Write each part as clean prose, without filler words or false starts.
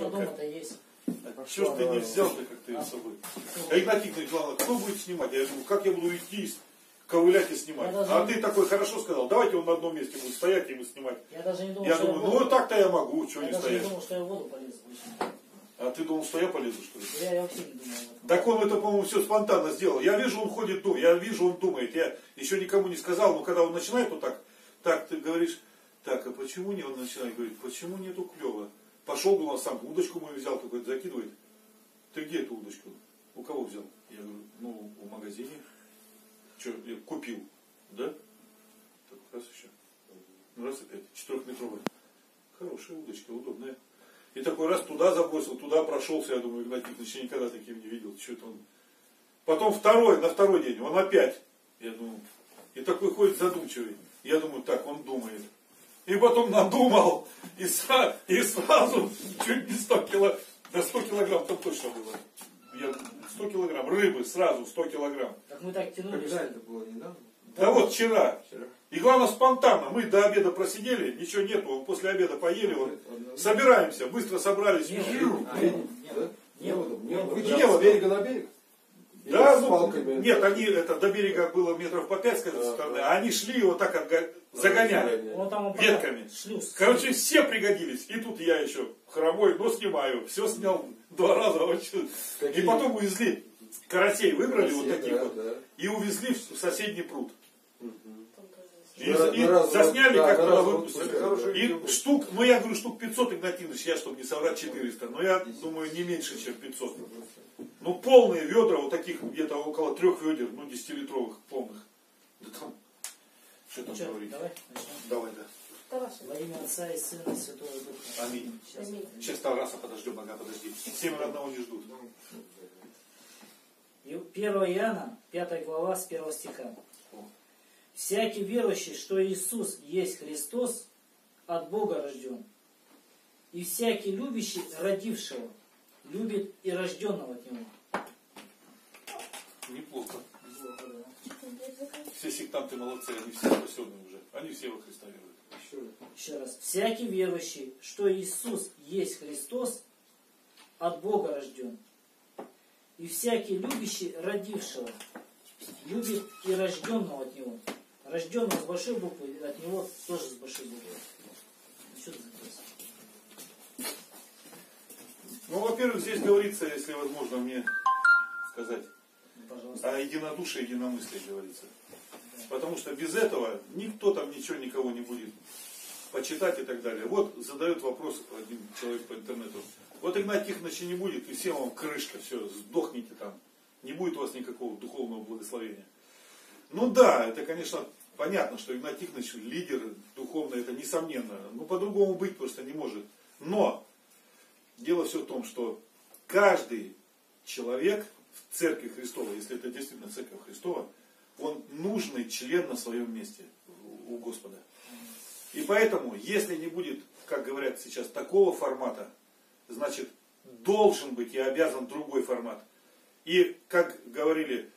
Что дома-то есть. Что ж ты не взял-то как-то с собой? А Игнатий Тихонович, главное, кто будет снимать? Я говорю, как я буду идти, ковылять и снимать? А ты такой хорошо сказал, давайте он на одном месте будет стоять и ему снимать. Я даже не думал, я думаю, ну вот так-то я могу, чего не стоять. Я думал, что я в воду полезу. А ты думал, что я полезу, что ли? Я вообще не думал. Так он это, по-моему, все спонтанно сделал. Я вижу, он ходит, я вижу, он думает. Я еще никому не сказал, но когда он начинает вот так, ты говоришь, так, а почему не он начинает? Говорит, почему нету клёва? Пошел бы он сам, удочку мою взял, такой закидывает. Ты где эту удочку? У кого взял? Я говорю, ну, в магазине. Че, я купил. Да? Так, раз еще. Раз опять. 4-метровая. Хорошая удочка, удобная. И такой раз туда забросил, туда прошелся. Я думаю, Игнатий еще никогда таким не видел. Че это он? Потом на второй день, он опять. Я думаю, и такой ходит задумчивый. Я думаю, так, он думает. И потом надумал, и сразу чуть не 100 килограмм, да 100 килограмм там точно было. 100 килограмм рыбы, сразу 100 килограмм. Так мы так тянули. Когда это было, недавно? Да, да вот вчера. И главное спонтанно, мы до обеда просидели, ничего нету, после обеда поели, вот, собираемся, быстро собрались. Не было. С берега на берег? Да, ну, нет, они это до берега было метров по 5 с этой стороны, а они шли вот так загоняли ветками. Короче, все пригодились. И тут я еще хоровой, но снимаю. Все снял 2 раза. И потом увезли. Карасей выбрали вот таких вот. И увезли в соседний пруд. И засняли, как туда выпустили. И штук, ну я говорю, штук 500, Игнатий Ильич, я, чтобы не соврать, 400. Но я думаю, не меньше, чем 500. Ну, полные ведра, вот таких где-то около 3 ведер, ну, 10-литровых полных. Да там, что там говорить? Давай, да. Тараса. Во имя Отца и Сына и Святого Духа. Аминь. Сейчас Тараса подождем, пока подожди. 7 родного не ждут. 1 Иоанна, 5 глава, с 1 стиха. Всякий верующий, что Иисус есть Христос, от Бога рожден. И всякий любящий родившего, любит и рожденного от него. Неплохо. Все сектанты молодцы, они все спасенные уже. Они все во Христа веруют. Еще раз. Всякий верующий, что Иисус есть Христос, от Бога рожден. И всякий любящий родившего, любит и рожденного от него. Рожденного с большой буквы, от него тоже с большой буквы. Что это за вопрос? Ну, во-первых, здесь говорится, если возможно мне сказать, о единодушии, единомыслии говорится. Да. Потому что без этого никто там ничего никого не будет почитать и так далее. Вот задает вопрос один человек по интернету. Вот Игнатий Тихонович не будет, и всем вам крышка, все, сдохните там. Не будет у вас никакого духовного благословения. Ну да, это, конечно, понятно, что Игнатий Тихонович лидер духовный, это несомненно. Ну, по-другому быть просто не может. Но дело все в том, что каждый человек в Церкви Христовой, если это действительно Церковь Христова, он нужный член на своем месте у Господа. И поэтому, если не будет, как говорят сейчас, такого формата, значит, должен быть и обязан другой формат. И, как говорили,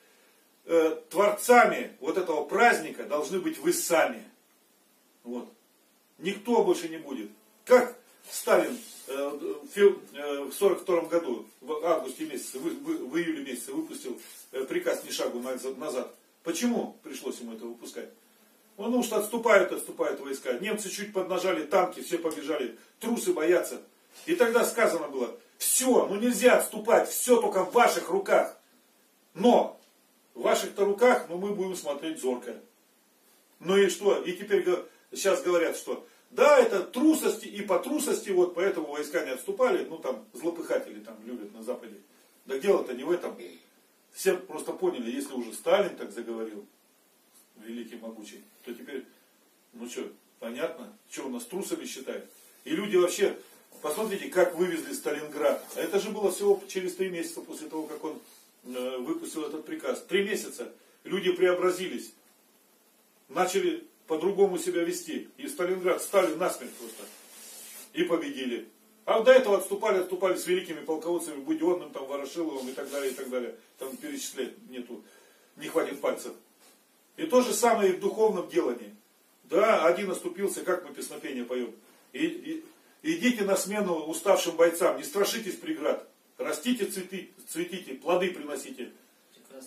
творцами вот этого праздника должны быть вы сами. Вот. Никто больше не будет. Как Сталин в 1942 году, в августе месяце, в июле месяце выпустил приказ «Ни шагу назад». Почему пришлось ему это выпускать? Потому что отступают войска. Немцы чуть поднажали танки, все побежали, трусы боятся. И тогда сказано было, все, ну нельзя отступать, все только в ваших руках. Но в ваших-то руках, ну, мы будем смотреть зорко. Ну и что? И теперь сейчас говорят, что да, это трусости, и по трусости, вот поэтому войска не отступали, ну там злопыхатели там любят на Западе. Да дело-то не в этом. Все просто поняли, если уже Сталин так заговорил, великий могучий, то теперь, ну что, понятно, что у нас трусами считают. И люди вообще, посмотрите, как вывезли Сталинград. А это же было всего через 3 месяца после того, как он выпустил этот приказ. 3 месяца люди преобразились, начали по-другому себя вести. И Сталинград стали насмерть просто. И победили. А до этого отступали с великими полководцами, Будённым, там, Ворошиловым и так далее. Там перечислять нету, не хватит пальцев. И то же самое и в духовном делании. Да, один оступился, как мы песнопение поем. И, и, Идите на смену уставшим бойцам, не страшитесь преград. Растите, цветите, плоды приносите.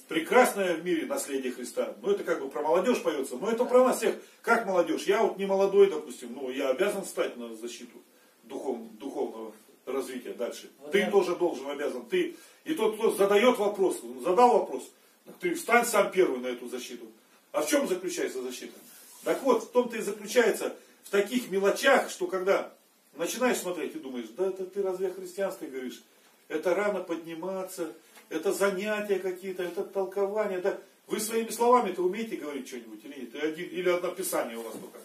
Прекрасное в мире наследие Христа. Ну, это как бы про молодежь поется. Но это про нас всех. Как молодежь? Я вот не молодой, допустим, но я обязан встать на защиту духовного развития дальше. Вот ты тоже должен, обязан. Ты. И тот, кто задает вопрос, задал вопрос, ты встань сам первый на эту защиту. А в чем заключается защита? Так вот, в том-то и заключается, в таких мелочах, что когда начинаешь смотреть и думаешь, да это ты разве христианский говоришь? Это рано подниматься, это занятия какие-то, это толкование. Да. Вы своими словами-то умеете говорить что-нибудь или нет? Или одно Писание у вас только?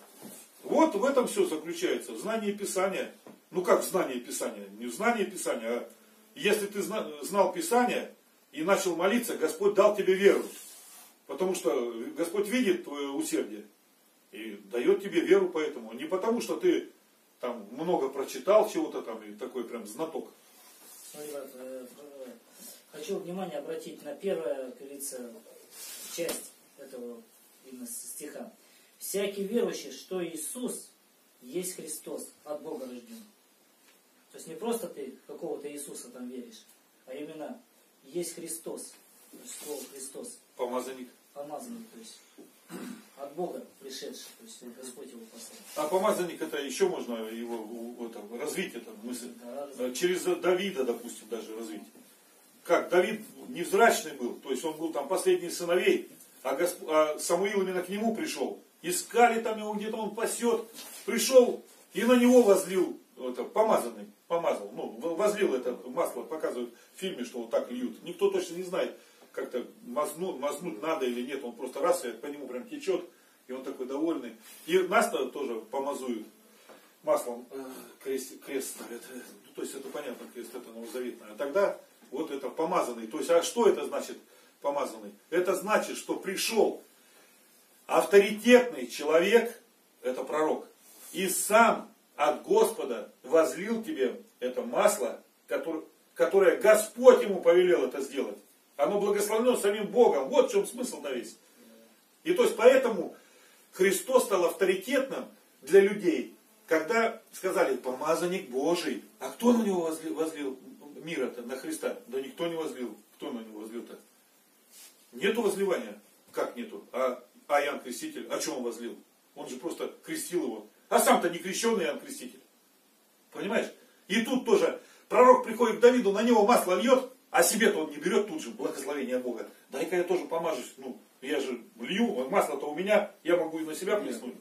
Вот в этом все заключается. Знание Писания. Ну как знание Писания? Не знание Писания, а если ты знал Писание и начал молиться, Господь дал тебе веру. Потому что Господь видит твое усердие и дает тебе веру поэтому. Не потому, что ты там много прочитал чего-то там и такой прям знаток. Смотри, брат, хочу внимание обратить на первую, как говорится, часть этого именно стиха. Всякий верующий, что Иисус есть Христос, от Бога рожден. То есть не просто ты какого-то Иисуса там веришь, а именно есть Христос, слово Христос. Помазанник. Помазанник, то есть от Бога пришедший, то есть Господь его послал. А помазанник это еще можно его там, развить, эту мысль. Да, через Давида, допустим, даже развить. Как Давид невзрачный был, то есть он был там последний сыновей, а Самуил именно к нему пришел. Искали там его, где-то он пасет, пришел и на него возлил, это, помазанный, помазал, ну, возлил это масло, показывают в фильме, что вот так льют. Никто точно не знает, как-то мазнуть надо или нет, он просто раз, и по нему прям течет, и он такой довольный. И нас-то тоже помазуют маслом, крест ставят, ну, то есть это понятно, крест это новозаветное, а тогда вот это помазанный, то есть, а что это значит помазанный? Это значит, что пришел авторитетный человек, это пророк, и сам от Господа возлил тебе это масло, которое Господь ему повелел это сделать. Оно благословлено самим Богом. Вот в чем смысл-то весь. И то есть поэтому Христос стал авторитетным для людей, когда сказали, помазанник Божий. А кто на него возлил мира-то, на Христа? Да никто не возлил. Кто на него возлил-то? Нету возливания. Как нету? А Иоанн Креститель, о чем он возлил? Он же просто крестил его. А сам-то не крещенный Иоанн Креститель. Понимаешь? И тут тоже пророк приходит к Давиду, на него масло льет, а себе-то он не берет тут же благословение Бога. Дай-ка я тоже помажусь. Ну, я же лью, масло-то у меня, я могу и на себя плеснуть.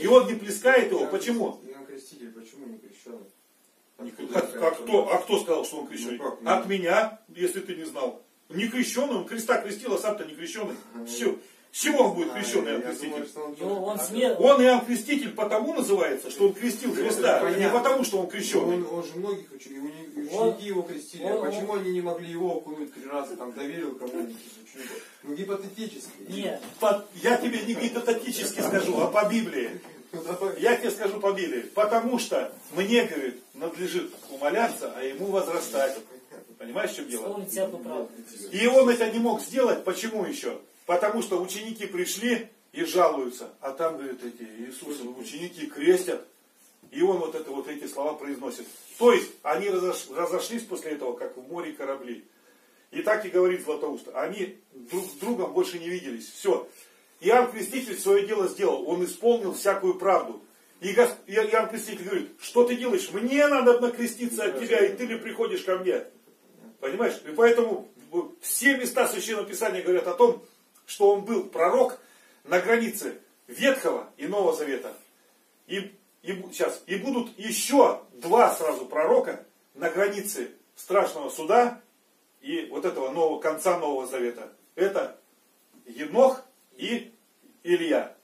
И он не плескает его. Почему? Иоанн Креститель, почему не крещенный? А кто сказал, что он крещеный? Ну, от меня, если ты не знал. Не крещеный, он креста крестил, а сам-то не крещеный. Все. Чего он будет крещен, Иоанн Креститель? Он Иоанн Креститель потому называется, что он крестил Христа, а не потому, что он крещенный. Он же многих учил, ученики его крестили, почему они не могли его окунуть три раза, там, доверил кому-нибудь из учеников? Ну, гипотетически. Нет. Я тебе не гипотетически скажу, а по Библии. Я тебе скажу по Библии. Потому что мне, говорит, надлежит умоляться, а ему возрастать. Понимаешь, в чем дело? И он это не мог сделать, почему еще? Потому что ученики пришли и жалуются. А там, говорит, эти Иисусовы ученики крестят. И он вот эти слова произносит. То есть, они разошлись после этого, как в море корабли. И так и говорит Златоуст. Они друг с другом больше не виделись. Все. Иоанн Креститель свое дело сделал. Он исполнил всякую правду. И Иоанн Креститель говорит, что ты делаешь? Мне надо накреститься от тебя, и ты ли приходишь ко мне? Понимаешь? И поэтому все места Священного Писания говорят о том, что он был пророк на границе Ветхого и Нового Завета. И будут еще два сразу пророка на границе страшного суда и вот этого конца Нового Завета. Это Енох и Илья.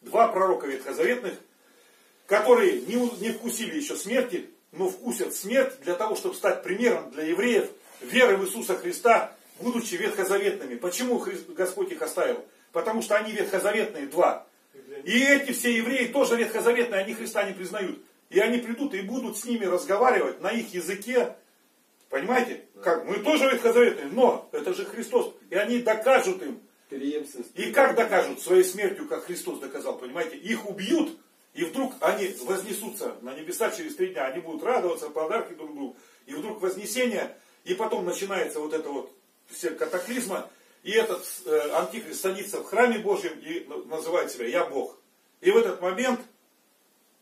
Два пророка ветхозаветных, которые не вкусили еще смерти, но вкусят смерть для того, чтобы стать примером для евреев веры в Иисуса Христа, будучи ветхозаветными. Почему Господь их оставил? Потому что они ветхозаветные два. И эти все евреи тоже ветхозаветные, они Христа не признают. И они придут и будут с ними разговаривать на их языке. Понимаете? Как? Мы тоже ветхозаветные, но это же Христос. И они докажут им. И как докажут? Своей смертью, как Христос доказал. Понимаете? Их убьют И вдруг они вознесутся на небеса через 3 дня, они будут радоваться, подарки друг другу. И вдруг вознесение, и потом начинается вот это вот все катаклизма. И этот антихрист садится в храме Божьем и называет себя «Я Бог». И в этот момент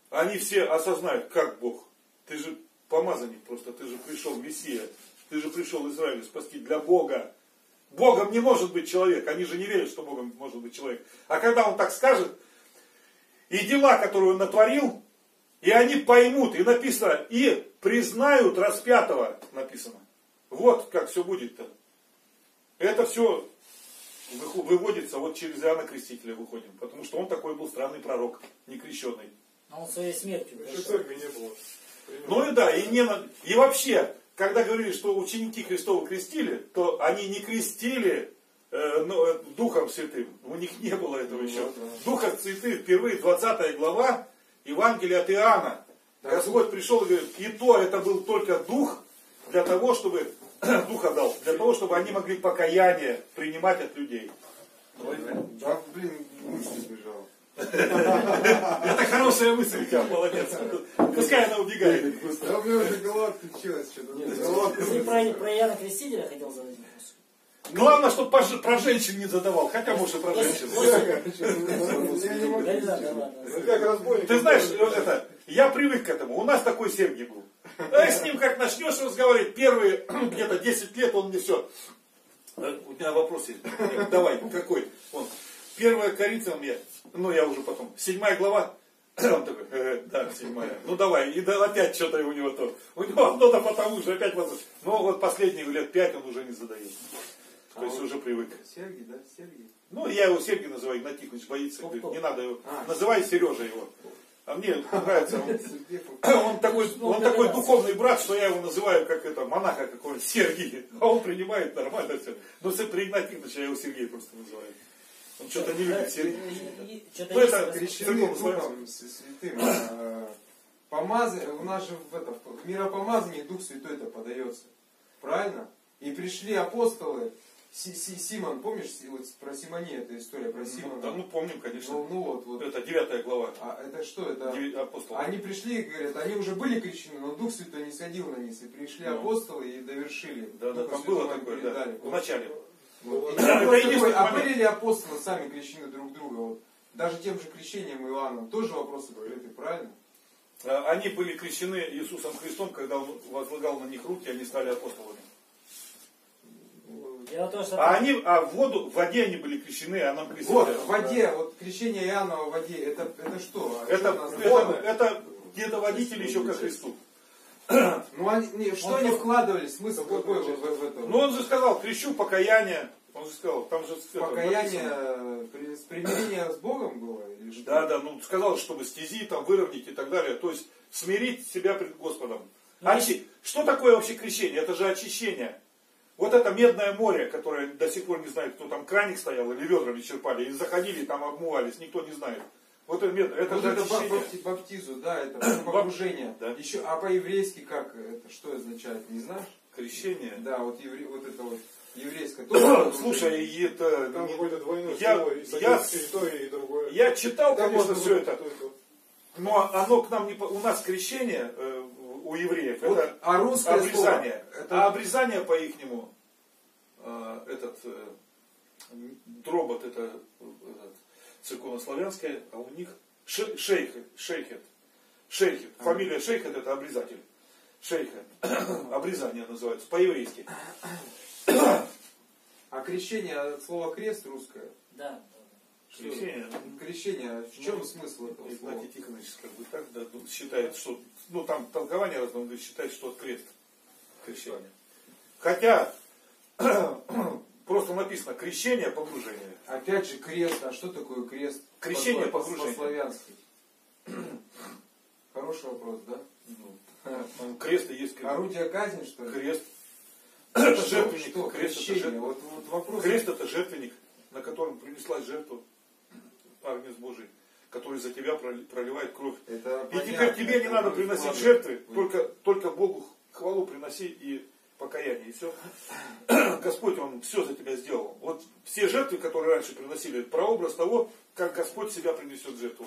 они все осознают, как Бог. Ты же помазанник просто, ты же пришел Мессия, ты же пришел Израилю спасти для Бога. Богом не может быть человек, они же не верят, что Богом может быть человек. А когда он так скажет, и дела, которые он натворил, и они поймут, и написано, и признают распятого, написано. Вот как все будет-то. Это все выводится вот через Иоанна Крестителя выходим, потому что он такой был странный пророк, некрещенный. Но он своей смертью. Ну и да, и вообще, когда говорили, что ученики Христова крестили, то они не крестили Духом Святым. У них не было этого еще. Духа Святым впервые 20 глава Евангелия от Иоанна. Господь пришел и говорит, и то это был только Дух для того, чтобы Духа дал, для того, чтобы они могли покаяние принимать от людей. Да, блин, мысль сбежала. Это хорошая мысль у тебя, молодец. Пускай она убегает. Да, у меня уже голова отключилась. Ты про Иоанна Крестителя хотел задать вопрос? Главное, чтобы про женщин не задавал. Хотя, может, и про женщин. Ты знаешь, это, я привык к этому. У нас такой Сергий был. А с ним как начнешь разговаривать, первые где-то 10 лет он мне все. У меня вопрос есть. Давай, какой? Он. 1 Коринфянам я, ну я уже потом, 7 глава, он такой, да, 7, ну давай, и да, опять что-то у него то, у него одно-то потому же, опять вопрос, но вот последние лет 5 он уже не задает, то есть уже привык. Сергий, да, Сергий? Ну я его Сергий называю, Игнатий Тихонович боится, говорит, не надо его, называй Сережа его, а мне нравится, он такой духовный брат, что я его называю, как это, монаха какого-нибудь, Сергий, а он принимает нормально все, но при Игнатии Тихоновича я его Сергей просто называю. Он что-то не любит Сергия. Ну это крещены Духом Святым. В миропомазании Дух Святой это подается. Правильно? И пришли апостолы. Симон, помнишь, вот про Симония эта история, про Симона? Да, ну помним, конечно. Ну, вот. Это 9 глава. А это что? Апостолы. Они пришли, говорят, они уже были крещены, но Дух Святой не сходил на них. И пришли апостолы и довершили. Да, там было такое, да, вначале. А были ли апостолы сами крещены друг друга? Вот. Даже тем же крещением Иоанном тоже вопросы открыты, правильно? Они были крещены Иисусом Христом, когда он возлагал на них руки, они стали апостолами. В воде они были крещены, а нам крестили. Вот, в воде, вот крещение Иоанна в воде, это что? Это где-то водители еще ко Христу. Ну, они вкладывали смысл какой в это? Ну, он же сказал, крещу покаяние. Он же сказал, там же... Покаяние, примирение с Богом было? Или что? Да, ну, сказал, чтобы стези там выровнять и так далее. То есть, смирить себя пред Господом. Что такое вообще крещение? Это же очищение. Вот это Медное море, которое до сих пор не знает, кто там краник стоял или ведрами черпали, и заходили, там обмывались, никто не знает. Вот это же это баптизу, да, это погружение. Да. Еще, а по-еврейски как это, что означает, не знаешь? Крещение. Да, вот это еврейское. Слушай, это там какое-то двойное слово, и другое. Я читал, конечно, все это. Но оно к нам не по... У нас крещение у евреев вот, это обрезание. А обрезание по ихнему дробот этот церковнославянская, а у них шейхет. Фамилия шейхет это обрезатель. Шейхет. Обрезание называется по-еврейски. А крещение от слова крест русское? Да. Крещение. В чем смысл этого слова? Игнатий Тихонович как бы так да, считает, что там толкование разное, он считает, что от крест крещение. Хотя просто написано крещение, погружение. Опять же крест. А что такое крест? Крещение, погружение. По-славянски. Хороший вопрос, да? Ну, крест и есть крест. Орудие казни, что ли? Крест. Это жертвенник. Что? Крест это жертвенник. Вот вопрос. Крест это жертвенник, на котором принеслась жертва Агнец Божий, который за тебя проливает кровь. Это и теперь тебе не надо приносить жертвы, только Богу хвалу приноси и покаяние, и все. Господь, Он все за тебя сделал. Вот все жертвы, которые раньше приносили, прообраз того, как Господь себя принесет жертву.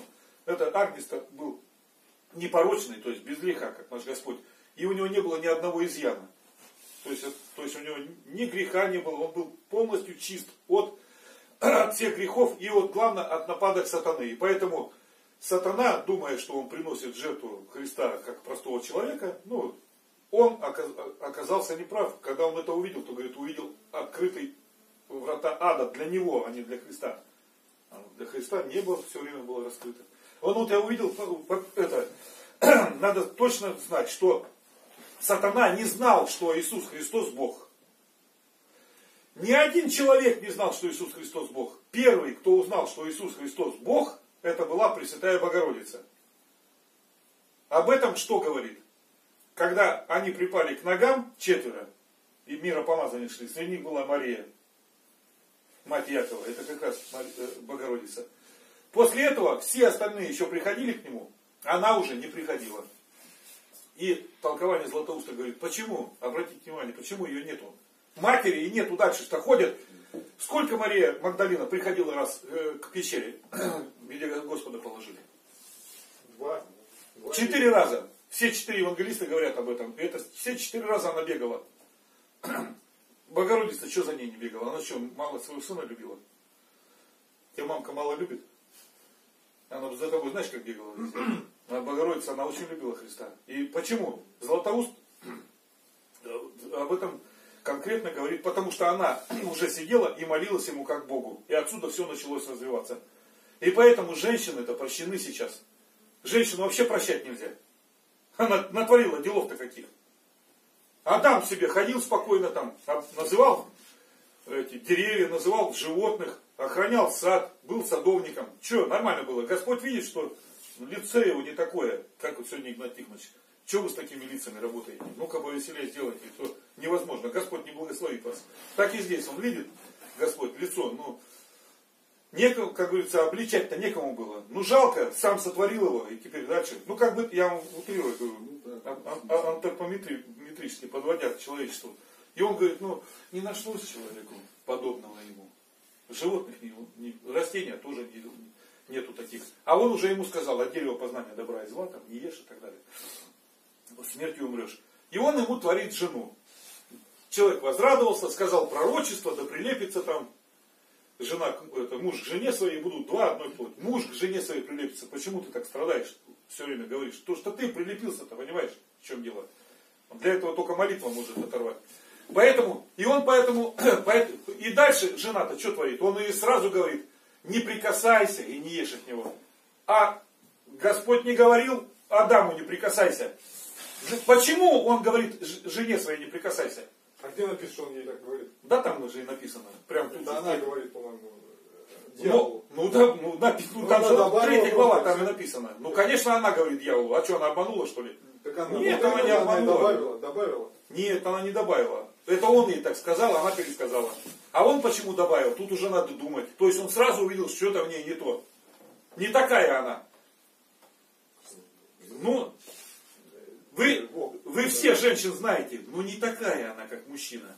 Это Агнец-то был непорочный, то есть без греха, как наш Господь. И у него не было ни одного изъяна. То есть у него ни греха не было, он был полностью чист от всех грехов и от, главное, от нападок сатаны. И поэтому сатана, думая, что он приносит жертву Христа как простого человека, ну, он оказался неправ. Когда он это увидел, то, говорит, увидел открытый врата ада для него, а не для Христа. Для Христа небо все время было раскрыто. Он вот я увидел, это, надо точно знать, что сатана не знал, что Иисус Христос Бог. Ни один человек не знал, что Иисус Христос Бог. Первый, кто узнал, что Иисус Христос Бог, это была Пресвятая Богородица. Об этом что говорит? Когда они припали к ногам, четверо, и миропомазанные шли, среди них была Мария, мать Якова, это как раз Богородица. После этого все остальные еще приходили к нему, она уже не приходила. И толкование Златоуста говорит, почему, обратите внимание, почему ее нету? Матери и нету дальше, что ходят. Сколько Мария Магдалина приходила раз к пещере, где Господа положили? Два. Четыре раза. Все четыре евангелиста говорят об этом. Это все четыре раза она бегала. Богородица, что за ней не бегала? Она что, мало своего сына любила? Тебя мамка мало любит? Она за тобой, знаешь, как бегала? А Богородица, она очень любила Христа. И почему? Златоуст об этом конкретно говорит, потому что она уже сидела и молилась ему как Богу. И отсюда все началось развиваться. И поэтому женщины-то прощены сейчас. Женщину вообще прощать нельзя. Она натворила делов-то каких. Адам себе ходил спокойно там, называл эти деревья, называл животных, охранял сад, был садовником. Че, нормально было. Господь видит, что лицо его не такое, как вот сегодня Игнатий Тихонович. Чего вы с такими лицами работаете? Ну-ка, повеселее сделайте, то невозможно. Господь не благословит вас. Так и здесь. Он видит, Господь, лицо. Ну, некому, как говорится, обличать-то некому было. Ну, жалко, сам сотворил его, и теперь дальше. Ну, как бы, я вам утрирую, говорю, антропометрически подводя к человечеству. И он говорит, ну, не нашлось человеку подобного ему. Животных, растения тоже не нету таких. А он уже ему сказал, от дерева познания добра и зла, там, не ешь и так далее. Смертью умрешь. И он ему творит жену. Человек возрадовался, сказал пророчество, да прилепится там жена, это, муж к жене своей, будут два, одной плоть. Муж к жене своей прилепится. Почему ты так страдаешь? Все время говоришь. То, что ты прилепился-то, понимаешь, в чем дело. Для этого только молитва может оторвать. Поэтому, и он поэтому и дальше жена-то что творит? Он и сразу говорит, не прикасайся и не ешь от него. А Господь не говорил, Адаму не прикасайся. Почему он говорит жене своей не прикасайся? А где написано, что он ей так говорит? Да там уже и написано. Прям тут. Да она говорит, по-моему, дьяволу. Ну, там же 3 глава, там и написано. Ну, конечно, она говорит дьяволу. А что, она обманула, что ли? Нет, она не обманула. Добавила. Нет, она не добавила. Это он ей так сказал, она пересказала. А он почему добавил? Тут уже надо думать. То есть он сразу увидел, что это в ней не то. Не такая она. Ну, вы все женщин знаете, но не такая она, как мужчина.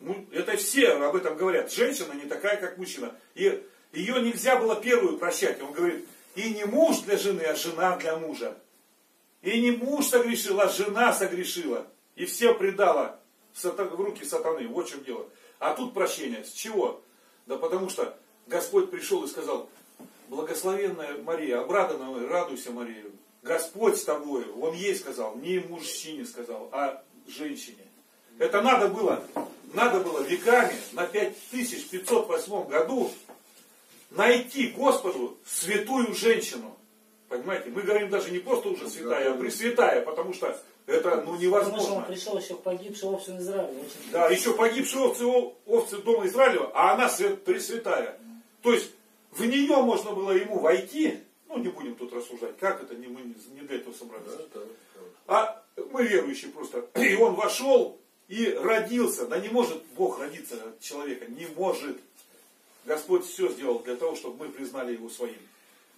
Ну, это все об этом говорят. Женщина не такая, как мужчина. И ее нельзя было первую прощать. Он говорит, и не муж для жены, а жена для мужа. И не муж согрешил, а жена согрешила. И все предала в руки сатаны. Вот в чем дело. А тут прощение. С чего? Да потому что Господь пришел и сказал, благословенная Мария, обрадованная, радуйся, Мария. Господь с тобой. Он ей сказал, не мужчине сказал, а женщине. Это надо было веками на 5508 году найти Господу святую женщину. Понимаете, мы говорим даже не просто уже святая, а пресвятая, потому что это ну, невозможно. Потому что он пришел еще погибший овцы Израиля. Да, еще погибший овцы дома Израилева, а она пресвятая. То есть в нее можно было ему войти. Ну, не будем тут рассуждать, как это, мы не для этого собрались. А мы верующие просто. И он вошел и родился. Да не может Бог родиться от человека. Не может. Господь все сделал для того, чтобы мы признали его своим.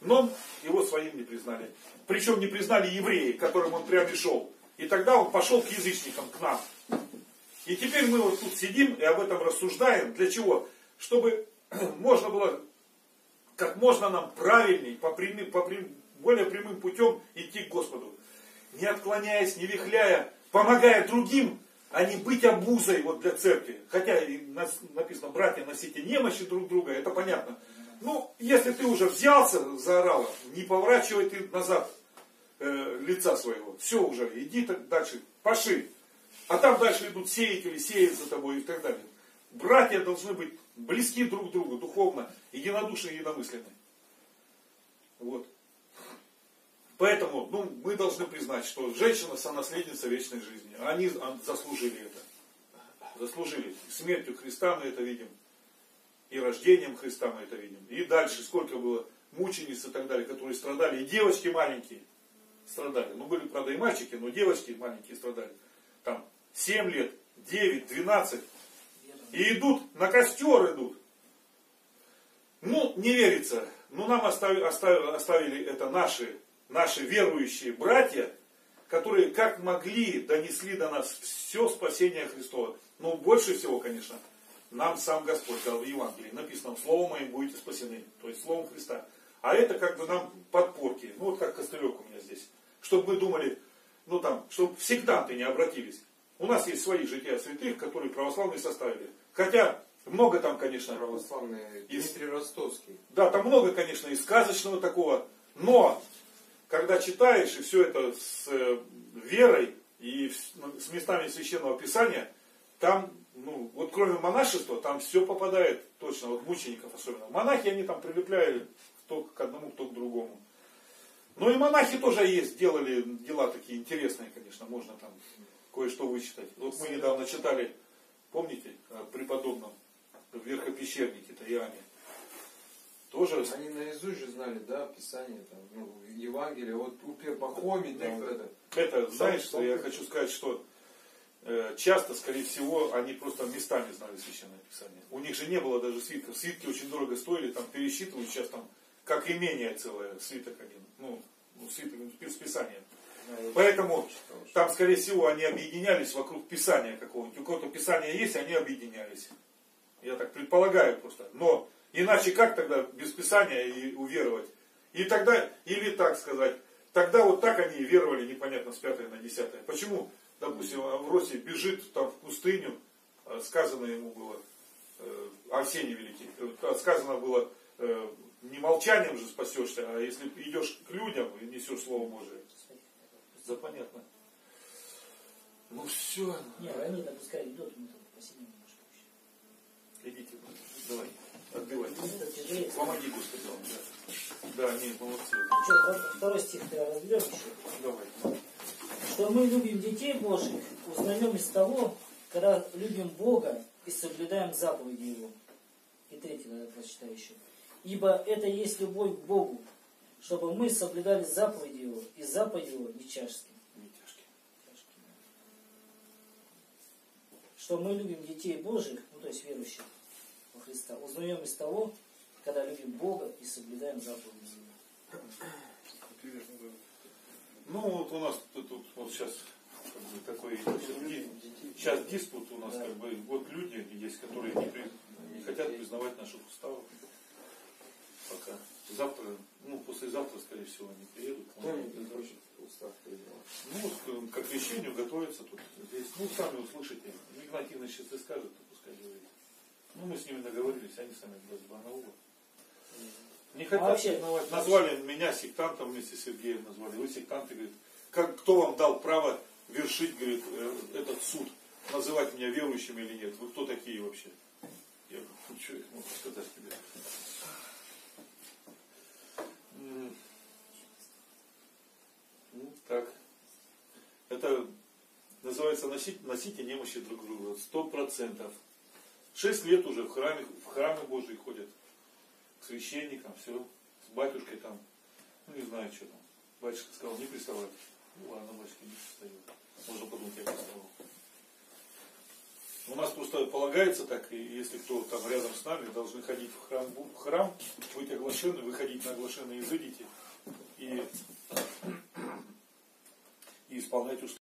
Но его своим не признали. Причем не признали евреи, которым он приобрел. И тогда он пошел к язычникам, к нам. И теперь мы вот тут сидим и об этом рассуждаем. Для чего? Чтобы можно было как можно нам правильней, более прямым путем идти к Господу. Не отклоняясь, не вихляя, помогая другим, а не быть обузой вот для церкви. Хотя и написано, братья, носите немощи друг друга, это понятно. Ну, если ты уже взялся за орало, не поворачивай ты назад лица своего. Все уже, иди так дальше, паши. А там дальше идут сеятели, сеют за тобой и так далее. Братья должны быть близки друг к другу, духовно, единодушны, единомысленны. Вот. Поэтому мы должны признать, что женщина сонаследница вечной жизни. Они заслужили это. Заслужили. Смертью Христа мы это видим. И рождением Христа мы это видим. И дальше сколько было мучениц и так далее, которые страдали. И девочки маленькие страдали. Ну, были, правда, и мальчики, но девочки маленькие страдали. Там 7 лет, 9, 12. И идут, на костер идут. Ну, не верится. Но нам оставили это наши верующие братья, которые как могли донесли до нас все спасение Христова. Но больше всего, конечно, нам сам Господь дал в Евангелии. Написано, словом моим будете спасены. То есть словом Христа. А это как бы нам подпорки. Ну вот как костылек у меня здесь. Чтобы мы думали, ну там, чтобы всегда ты не обратились. У нас есть свои жития святых, которые православные составили. Хотя много там, конечно... Православные Дмитрий Ростовский. Да, там много, конечно, и сказочного такого. Но... Когда читаешь, и все это с верой, и с местами Священного Писания, там, ну, вот кроме монашества, там все попадает точно, вот мучеников особенно. Монахи, они там прилепляли кто к одному, кто к другому. Ну и монахи тоже есть, делали дела такие интересные, конечно, можно там кое-что вычитать. Вот мы недавно читали, помните, о преподобном верхопещернике-то Иоанне. Тоже... Они наизусть же знали, да, Писание, там, ну, Евангелие, вот у Пехоми, да, вот это, знаешь, что я хочу сказать, что часто, скорее всего, они просто местами знали Священное Писание. У них же не было даже свитков. Свитки очень дорого стоили, там пересчитывают сейчас, там, как имение целое, свиток один, ну свиток с Писанием. Поэтому там, скорее всего, они объединялись вокруг Писания какого-нибудь. У кого-то Писание есть, они объединялись. Я так предполагаю просто, но... Иначе как тогда без Писания и уверовать? И тогда, или так сказать, тогда вот так они и веровали, непонятно, с 5 на 10. Почему, допустим, Авросий бежит там в пустыню, сказано ему было, Арсений Великий, сказано было, не молчанием же спасешься, а если идешь к людям и несешь Слово Божие. Да, понятно. Ну все. Нет, они допускали идут, мы там спасение немножко еще. Идите, давай. Отбивать. Помоги, Господи, вам. Да, да, нет, молодцы. Что, 2 стих-то разберем еще? Давай. Что мы любим детей Божьих, узнаем из того, когда любим Бога и соблюдаем заповеди Его. И 3 надо прочитать еще. Ибо это есть любовь к Богу, чтобы мы соблюдали заповеди Его, и заповеди Его не чашки. Что мы любим детей Божьих, ну то есть верующих, Христа. Узнаем из того, когда любим Бога и соблюдаем заповеди. Ну вот у нас тут вот сейчас как бы, такой сейчас диспут у нас, да. Как бы вот люди есть, которые не хотят признавать наших уставов. Пока. Завтра, ну послезавтра, скорее всего, они приедут. Ну, как вещению готовятся тут. Здесь. Ну, сами услышите. Игнатий Тихонович сейчас и скажет, пускай говорит. Ну, мы с ними договорились, они сами разбануло. Не хотят признавать. Назвали меня сектантом вместе с Сергеем, назвали. Вы сектанты, говорит, кто вам дал право вершить, говорит, этот суд, называть меня верующим или нет? Вы кто такие вообще? Я говорю, ну что я могу сказать тебе? Ну, так. Это называется носите немощи друг друга. 100%. 6 лет уже в храмы Божьи ходят, к священникам, все, с батюшкой там, ну не знаю, что там. Батюшка сказал, не приставать. Ну ладно, батюшка не пристает. Можно подумать, я приставал. У нас просто полагается так, и если кто там рядом с нами, должны ходить в храм, быть оглашены, выходить на оглашенные, изыдите и исполнять уставы.